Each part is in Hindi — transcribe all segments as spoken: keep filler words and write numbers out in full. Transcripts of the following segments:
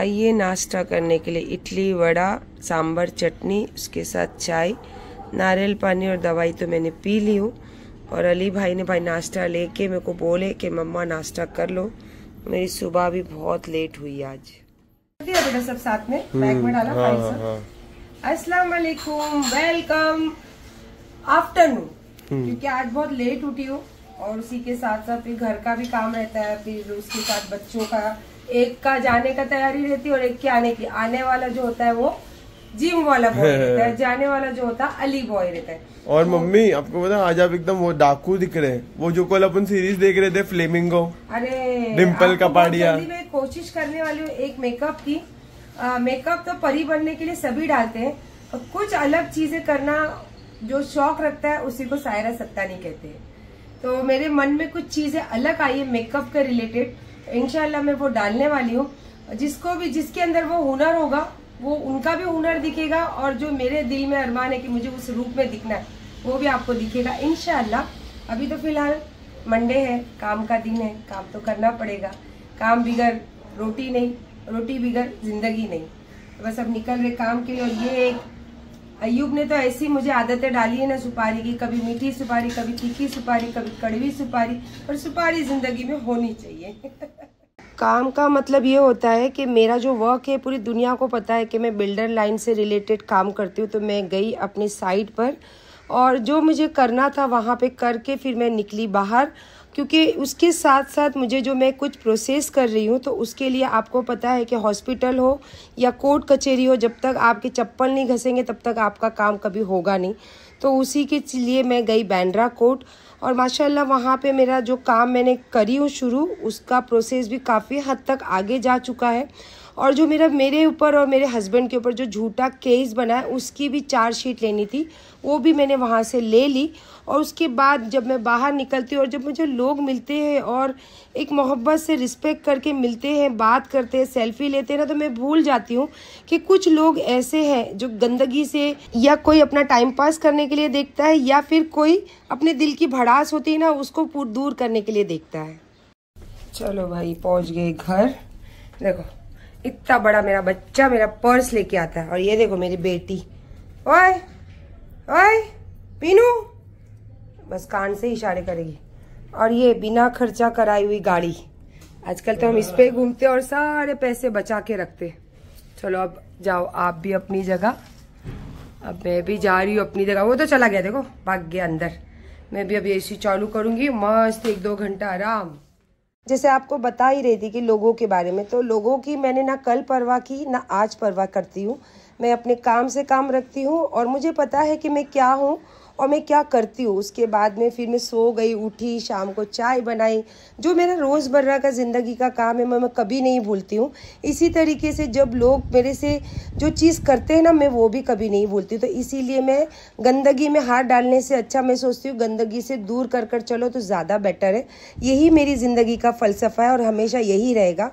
आइए नाश्ता करने के लिए इडली वड़ा सांभर चटनी, उसके साथ चाय, नारियल पानी और दवाई तो मैंने पी ली हूँ। और अली भाई ने भाई नाश्ता लेके मेरे को बोले कि मम्मा नाश्ता कर लो। मेरी सुबह भी बहुत लेट हुई आज। दिया बेटा सब साथ में बैग में डाला। अस्सलाम वालेकुम, वेलकम आफ्टरनून। क्योंकि आज बहुत लेट उठी हो और उसी के साथ साथ फिर घर का भी काम रहता है, फिर उसके साथ बच्चों का एक का जाने का तैयारी रहती है और एक के आने की। आने वाला जो होता है वो जिम वाला बॉय रहता है, जाने वाला जो होता है अली बॉय रहता है। और तो, मम्मी आपको पता आज आप एकदम वो डाकू दिख रहे हैं, वो जो कल अपन सीरीज देख रहे थे फ्लेमिंगो। अरे डिम्पल कपाड़िया। मैं कोशिश करने वाली हूँ एक मेकअप की। मेकअप तो परी बनने के लिए सभी डालते हैं और कुछ अलग चीजें करना जो शौक रखता है उसी को सायरा सत्तानी कहते हैं। तो मेरे मन में कुछ चीजें अलग आई है मेकअप के रिलेटेड, इंशाल्लाह मैं वो डालने वाली हूँ। जिसको भी जिसके अंदर वो हुनर होगा वो उनका भी हुनर दिखेगा और जो मेरे दिल में अरमान है कि मुझे उस रूप में दिखना है वो भी आपको दिखेगा इंशाल्लाह। अभी तो फिलहाल मंडे है, काम का दिन है, काम तो करना पड़ेगा। काम बिगर रोटी नहीं, रोटी बिगर जिंदगी नहीं। बस अब निकल रहे काम के लिए। और ये एक अय्यूब ने तो ऐसी मुझे आदतें डाली है ना सुपारी की, कभी मीठी सुपारी, कभी तीखी सुपारी, कभी कड़वी सुपारी। और सुपारी जिंदगी में होनी चाहिए। काम का मतलब ये होता है कि मेरा जो वर्क है, पूरी दुनिया को पता है कि मैं बिल्डर लाइन से रिलेटेड काम करती हूँ। तो मैं गई अपनी साइट पर और जो मुझे करना था वहाँ पे करके फिर मैं निकली बाहर। क्योंकि उसके साथ साथ मुझे जो मैं कुछ प्रोसेस कर रही हूँ तो उसके लिए आपको पता है कि हॉस्पिटल हो या कोर्ट कचहरी हो, जब तक आपके चप्पल नहीं घसेंगे तब तक आपका काम कभी होगा नहीं। तो उसी के लिए मैं गई बांद्रा कोर्ट और माशाल्लाह वहाँ पे मेरा जो काम मैंने करी हूँ शुरू, उसका प्रोसेस भी काफ़ी हद तक आगे जा चुका है। और जो मेरा मेरे ऊपर और मेरे हस्बैंड के ऊपर जो झूठा केस बना है उसकी भी चार्जशीट लेनी थी, वो भी मैंने वहाँ से ले ली। और उसके बाद जब मैं बाहर निकलती हूँ और जब मुझे लोग मिलते हैं और एक मोहब्बत से रिस्पेक्ट करके मिलते हैं, बात करते हैं, सेल्फी लेते हैं ना, तो मैं भूल जाती हूँ कि कुछ लोग ऐसे हैं जो गंदगी से या कोई अपना टाइम पास करने के लिए देखता है या फिर कोई अपने दिल की भड़ास होती है ना उसको दूर करने के लिए देखता है। चलो भाई पहुँच गए घर। देखो इतना बड़ा मेरा बच्चा मेरा पर्स लेके आता है और ये देखो मेरी बेटी। ओए ओए पीनू, बस कान से इशारे करेगी। और ये बिना खर्चा कराई हुई गाड़ी, आजकल तो हम इस पे घूमते और सारे पैसे बचा के रखते। चलो अब जाओ आप भी अपनी जगह, अब मैं भी जा रही हूँ अपनी जगह। वो तो चला गया, देखो भाग गया अंदर। मैं भी अभी एसी चालू करूंगी, मस्त एक दो घंटा आराम। जैसे आपको बता ही रही थी कि लोगों के बारे में, तो लोगों की मैंने ना कल परवाह की ना आज परवाह करती हूँ। मैं अपने काम से काम रखती हूँ और मुझे पता है कि मैं क्या हूँ और मैं क्या करती हूँ। उसके बाद में फिर मैं सो गई, उठी, शाम को चाय बनाई। जो मेरा रोज़मर्रा का ज़िंदगी का काम है मैं, मैं कभी नहीं भूलती हूँ। इसी तरीके से जब लोग मेरे से जो चीज़ करते हैं ना मैं वो भी कभी नहीं भूलती। तो इसीलिए मैं गंदगी में हाथ डालने से अच्छा मैं सोचती हूँ गंदगी से दूर कर कर चलो तो ज़्यादा बेटर है। यही मेरी ज़िंदगी का फ़लसफ़ा है और हमेशा यही रहेगा।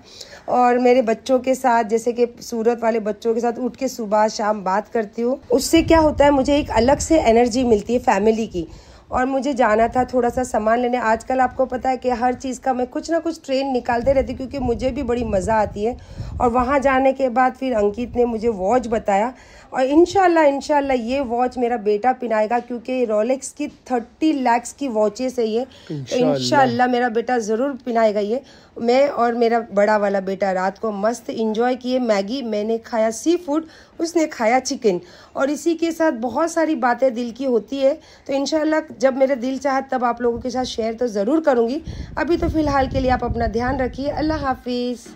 और मेरे बच्चों के साथ, जैसे कि सूरत वाले बच्चों के साथ उठ के सुबह शाम बात करती हूँ, उससे क्या होता है मुझे एक अलग से एनर्जी मिलती है फैमिली की। और मुझे जाना था थोड़ा सा सामान लेने। आजकल आपको पता है कि हर चीज़ का मैं कुछ ना कुछ ट्रेंड निकालते रहती हूँ क्योंकि मुझे भी बड़ी मज़ा आती है। और वहाँ जाने के बाद फिर अंकित ने मुझे वॉच बताया और इंशाल्लाह इंशाल्लाह ये वॉच मेरा बेटा पहनाएगा क्योंकि रोलेक्स की थर्टी लैक्स की वॉचेस है ये। इंशाल्लाह मेरा बेटा ज़रूर पहनाएगा ये। मैं और मेरा बड़ा वाला बेटा रात को मस्त इंजॉय किए। मैगी मैंने खाया, सी फूड उसने खाया, चिकन। और इसी के साथ बहुत सारी बातें दिल की होती है तो इंशाल्लाह जब मेरा दिल चाहा तब आप लोगों के साथ शेयर तो ज़रूर करूँगी। अभी तो फ़िलहाल के लिए आप अपना ध्यान रखिए। अल्लाह हाफिज़।